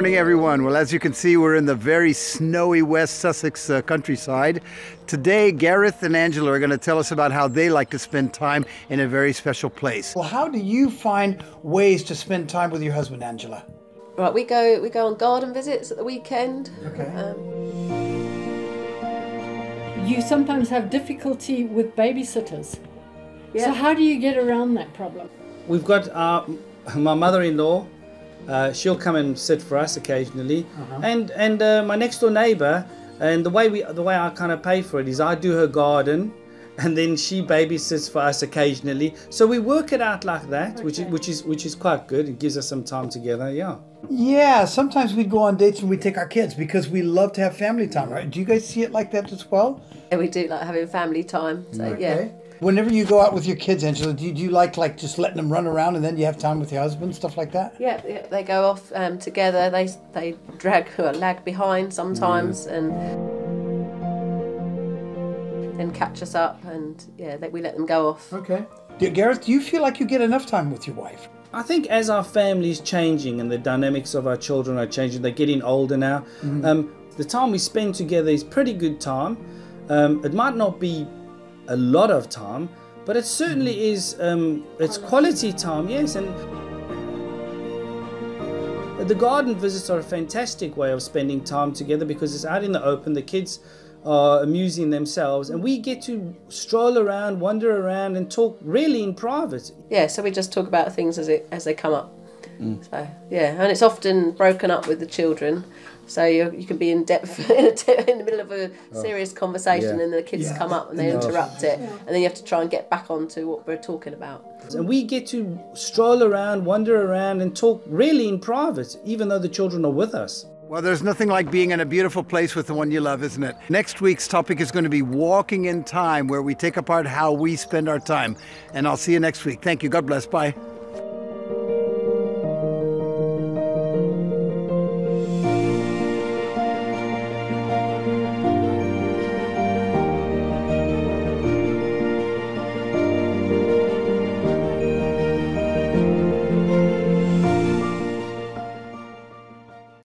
Morning, everyone. Well, as you can see, we're in the very snowy West Sussex countryside. Today, Gareth and Angela are going to tell us about how they like to spend time in a very special place. Well, how do you find ways to spend time with your husband, Angela? Right, we go on garden visits at the weekend. Okay. You sometimes have difficulty with babysitters. Yeah. So how do you get around that problem? We've got my mother-in-law. She'll come and sit for us occasionally, and my next door neighbour. And the way I kind of pay for it is I do her garden, and then she babysits for us occasionally. So we work it out like that, okay. which is quite good. It gives us some time together. Yeah. Yeah. Sometimes we go on dates and we take our kids because we love to have family time, right? Do you guys see it like that as well? Yeah, we do like having family time. So okay. Yeah. Whenever you go out with your kids, Angela, do you like just letting them run around and then you have time with your husband, stuff like that? Yeah, yeah, they go off together. They drag or lag behind sometimes and then catch us up, and yeah, we let them go off. Okay. Gareth, do you feel like you get enough time with your wife? I think as our family's changing and the dynamics of our children are changing, they're getting older now. Mm-hmm. The time we spend together is pretty good time. It might not be a lot of time, but it certainly is, it's quality time, yes. And the garden visits are a fantastic way of spending time together because it's out in the open, the kids are amusing themselves, and we get to stroll around, wander around and talk really in private. Yeah, so we just talk about things as they come up. Mm. So yeah, and it's often broken up with the children, so you can be in depth in the middle of a serious conversation, yeah. And the kids come up and they interrupt it, and then you have to try and get back onto what we're talking about. And we get to stroll around, wander around and talk really in private, even though the children are with us. Well, there's nothing like being in a beautiful place with the one you love, isn't it? Next week's topic is going to be walking in time, where we take apart how we spend our time. And I'll see you next week. Thank you. God bless. Bye.